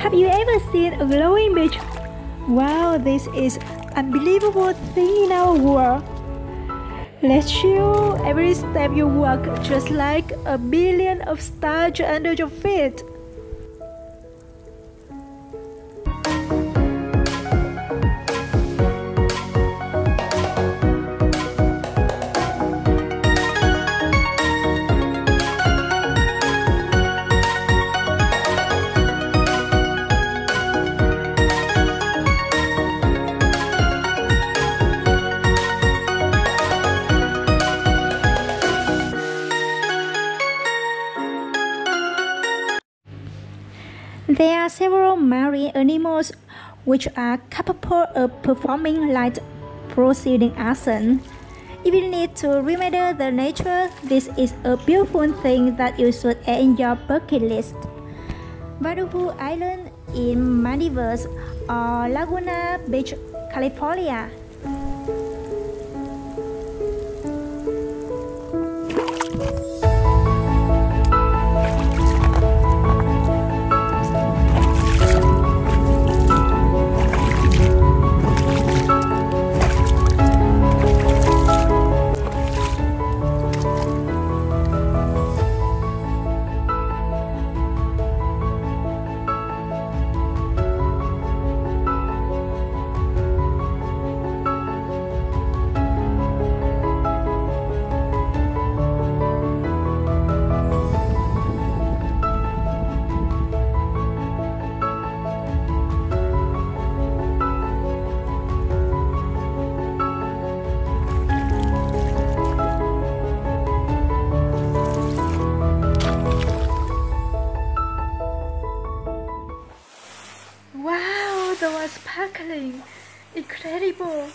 Have you ever seen a glowing beach? Wow, this is an unbelievable thing in our world. Let's show every step you walk just like a billion of stars under your feet. There are several marine animals which are capable of performing light proceeding action. If you need to remember the nature, this is a beautiful thing that you should add in your bucket list. Vaadhoo Island in Maldives or Laguna Beach, California. Wow, that was sparkling! Incredible!